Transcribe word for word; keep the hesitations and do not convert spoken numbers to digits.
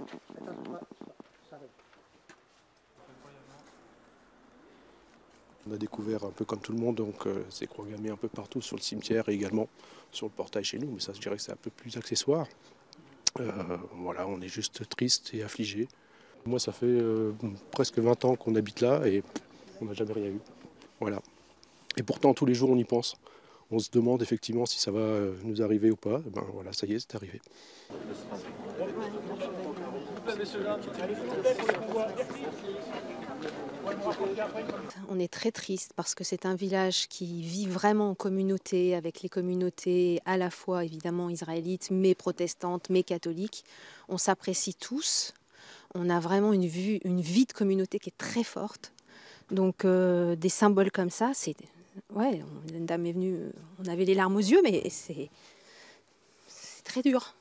Attends, ouais, ça arrive. On a découvert un peu comme tout le monde, donc euh, ces croix gammées un peu partout sur le cimetière et également sur le portail chez nous, mais ça je dirais que c'est un peu plus accessoire. Euh, voilà, on est juste triste et affligé. Moi ça fait euh, presque vingt ans qu'on habite là et on n'a jamais rien eu. Voilà. Et pourtant tous les jours on y pense. On se demande effectivement si ça va nous arriver ou pas. Et ben voilà, ça y est, c'est arrivé. On est très triste parce que c'est un village qui vit vraiment en communauté, avec les communautés à la fois évidemment israélites, mais protestantes, mais catholiques. On s'apprécie tous. On a vraiment une, vue, une vie de communauté qui est très forte. Donc euh, des symboles comme ça, c'est... Ouais, une dame est venue, on avait les larmes aux yeux, mais c'est très dur.